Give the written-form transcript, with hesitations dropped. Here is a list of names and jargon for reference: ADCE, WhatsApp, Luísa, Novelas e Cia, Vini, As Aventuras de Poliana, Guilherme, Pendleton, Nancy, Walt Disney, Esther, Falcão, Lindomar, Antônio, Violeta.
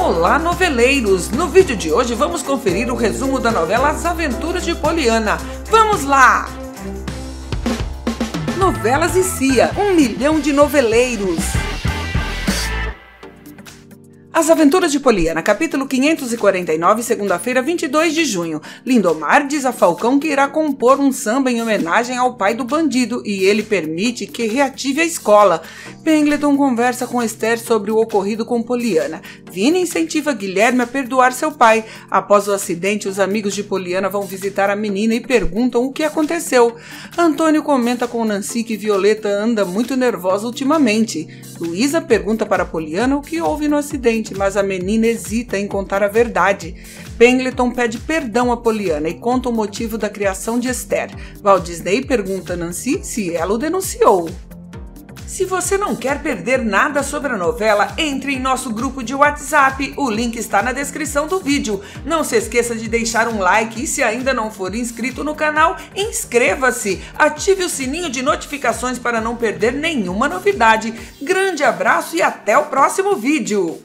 Olá, noveleiros! No vídeo de hoje vamos conferir o resumo da novela As Aventuras de Poliana. Vamos lá! Novelas e Cia, 1 milhão de noveleiros. As Aventuras de Poliana, capítulo 549, segunda-feira, 22 de junho. Lindomar diz a Falcão que irá compor um samba em homenagem ao pai do bandido e ele permite que reative a escola. Pendleton conversa com Esther sobre o ocorrido com Poliana. Vini incentiva Guilherme a perdoar seu pai. Após o acidente, os amigos de Poliana vão visitar a menina e perguntam o que aconteceu. Antônio comenta com Nancy que Violeta anda muito nervosa ultimamente. Luísa pergunta para Poliana o que houve no acidente, mas a menina hesita em contar a verdade. Pendleton pede perdão a Poliana e conta o motivo da criação de Esther. Walt Disney pergunta a Nancy se ela o denunciou. Se você não quer perder nada sobre a novela, entre em nosso grupo de WhatsApp. O link está na descrição do vídeo. Não se esqueça de deixar um like e, se ainda não for inscrito no canal, inscreva-se. Ative o sininho de notificações para não perder nenhuma novidade. Grande abraço e até o próximo vídeo!